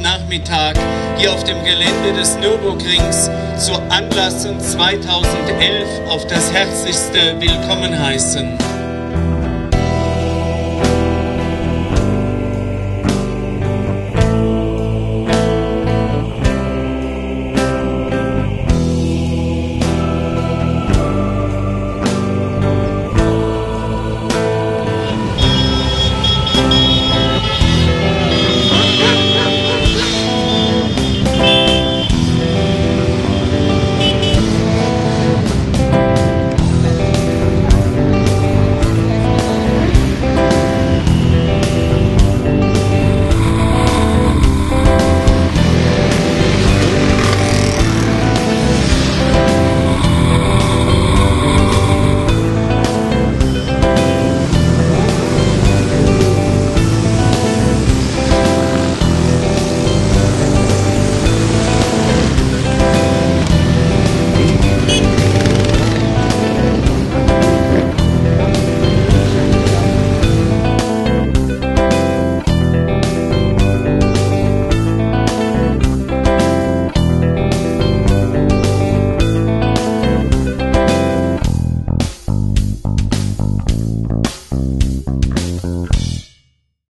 Nachmittag hier auf dem Gelände des Nürburgrings zu Anlassen 2011 auf das Herzlichste willkommen heißen.